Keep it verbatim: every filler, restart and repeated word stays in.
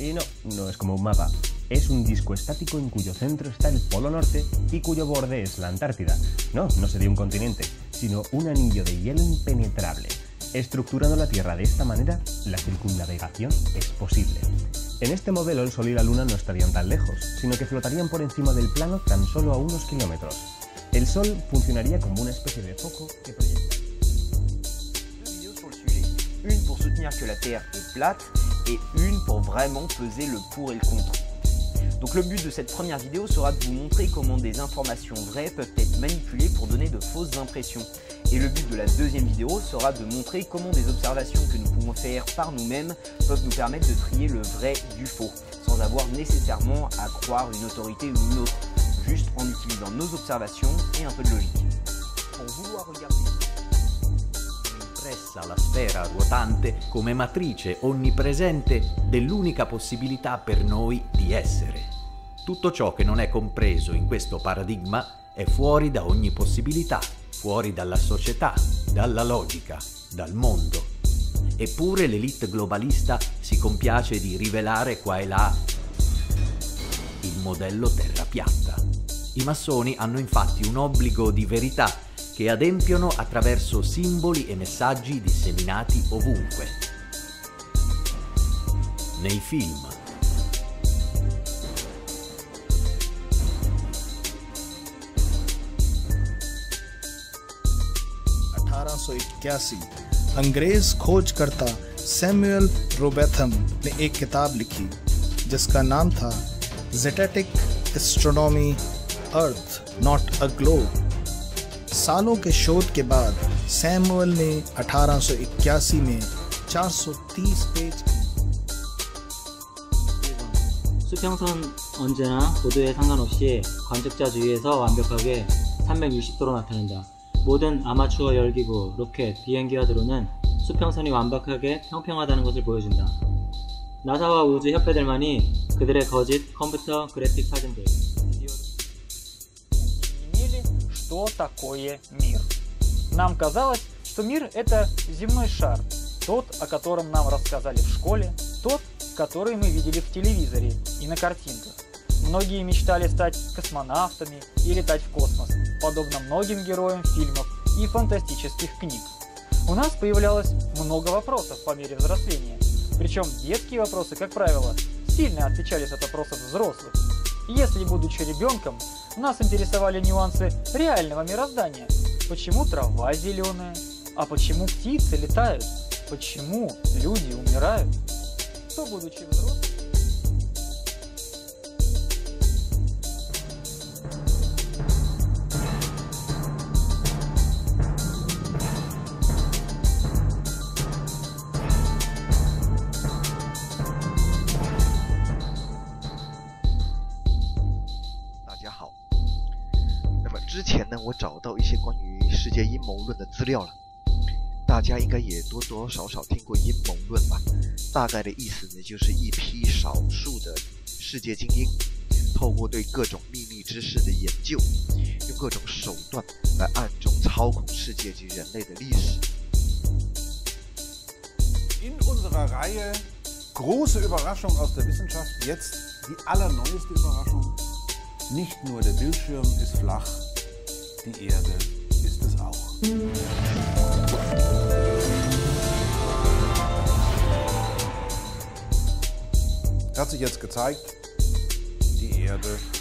Y no, no es como un mapa. Es un disco estático en cuyo centro está el Polo Norte y cuyo borde es la Antártida. No, no sería un continente, sino un anillo de hielo impenetrable. Estructurando la Tierra de esta manera, la circunnavegación es posible. En este modelo el Sol y la Luna no estarían tan lejos, sino que flotarían por encima del plano tan solo a unos kilómetros. El Sol funcionaría como una especie de foco que proyecta. Dos videos sobre el sujet, una para sostener que la Tierra es plana y una para realmente peser el por y el contra. Donc le but de cette première vidéo sera de vous montrer comment des informations vraies peuvent être manipulées pour donner de fausses impressions. Et le but de la deuxième vidéo sera de montrer comment des observations que nous pouvons faire par nous-mêmes peuvent nous permettre de trier le vrai du faux, sans avoir nécessairement à croire une autorité ou une autre, juste en utilisant nos observations et un peu de logique. Pour vouloir regarder... Impressa la sfera ruotante come matrice onnipresente dell'unica possibilità per noi di essere. Tutto ciò che non è compreso in questo paradigma è fuori da ogni possibilità, fuori dalla società, dalla logica, dal mondo. Eppure l'elite globalista si compiace di rivelare qua e là il modello terra piatta. I massoni hanno infatti un obbligo di verità che adempiono attraverso simboli e messaggi disseminati ovunque. Nei film, अठारह सौ इक्यासी अंग्रेज खोजकर्ता Samuel Rowbotham ने एक किताब लिखी जिसका नाम था zetetic astronomy earth not a globe. सालों के शोध के बाद सैमुअल ने अठारह सौ इक्यासी में चार सौ तीस page. 수평선 언제나 고도에 상관없이 관측자 주위에서 완벽하게 삼백육십 도로 나타난다. 모든 아마추어 열기구, 로켓, 비행기와 드론은 수평선이 완벽하게 평평하다는 것을 보여준다. 나사와 우주협회들만이 그들의 거짓 컴퓨터 그래픽 사진들 Что такое мир? Нам казалось, что мир – это земной шар, тот, о котором нам рассказали в школе, тот, который мы видели в телевизоре и на картинках. Многие мечтали стать космонавтами и летать в космос, подобно многим героям фильмов и фантастических книг. У нас появлялось много вопросов по мере взросления, причем детские вопросы, как правило, сильно отличались от вопросов взрослых. Если, будучи ребенком, нас интересовали нюансы реального мироздания. Почему трава зеленая? А почему птицы летают? Почему люди умирают? То, будучи взрослым... In unserer Reihe Große Überraschung aus der Wissenschaft, jetzt die allerneueste Überraschung. Nicht nur der Bildschirm ist flach, die Erde ist es auch. Hat sich jetzt gezeigt, die Erde